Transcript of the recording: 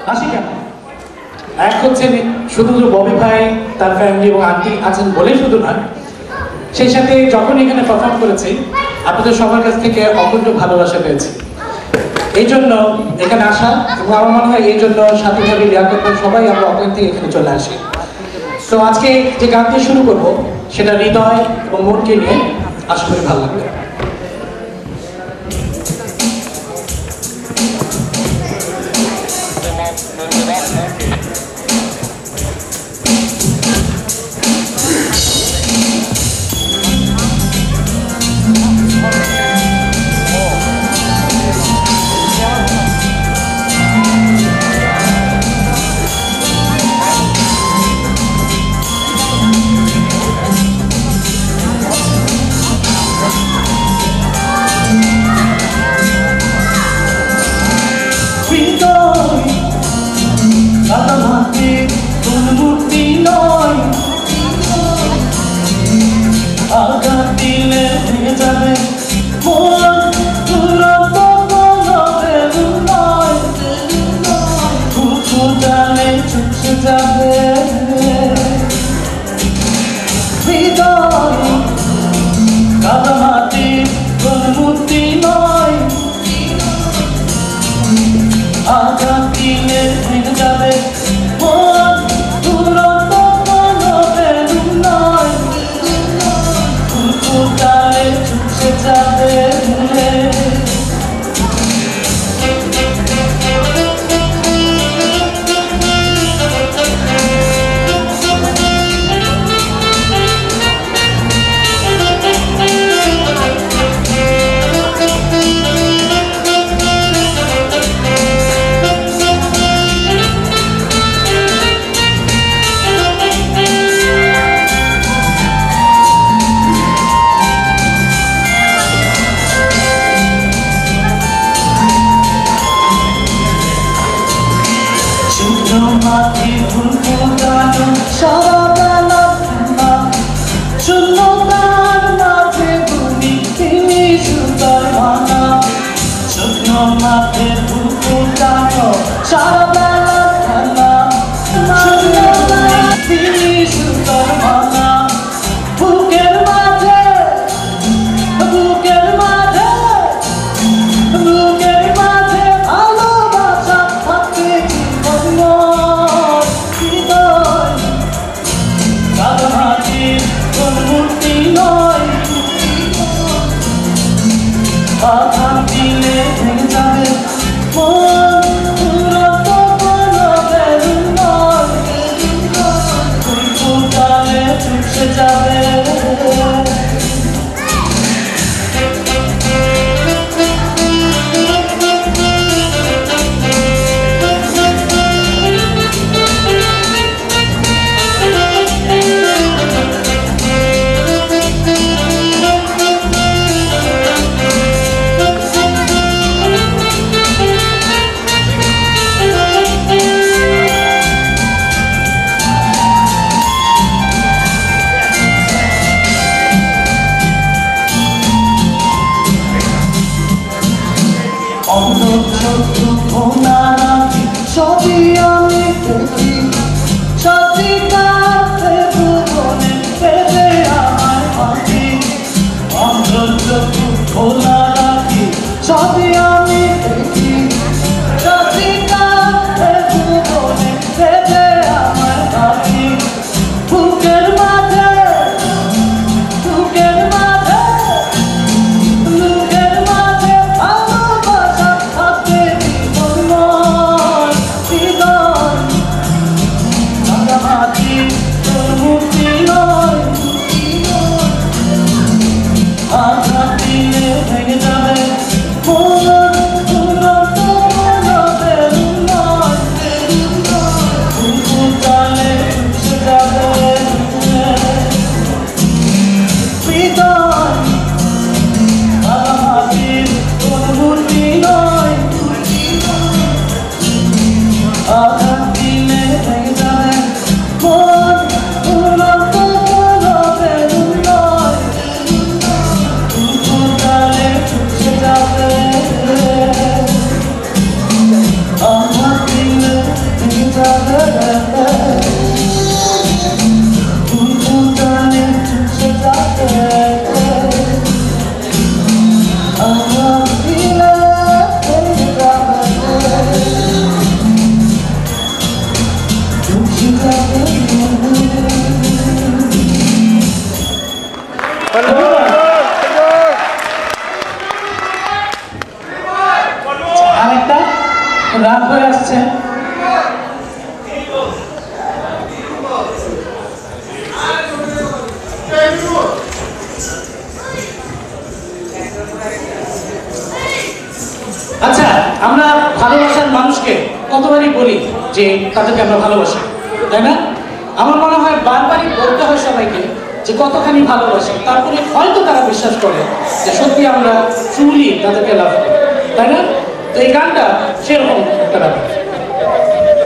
चले आसि तो आज के गान दिए शुरू करब से हृदय और मन के लिए आशा करी भालो लागबे Oh রাগ হয়ে আসছে। আচ্ছা, আমরা ভালোবাসার মানুষকে কতবারই বলি যে তাদেরকে আমরা ভালোবাসি, তাই না? আমার মনে হয় বারবারই বলতে হয় সবাইকে যে কতখানি ভালোবাসি, তারপরে হয়তো তারা বিশ্বাস করে যে সত্যি আমরা চুরি তাদেরকে লাভ করি, তাই না? তো এই গানটা সেরকম একটা ব্যাপার।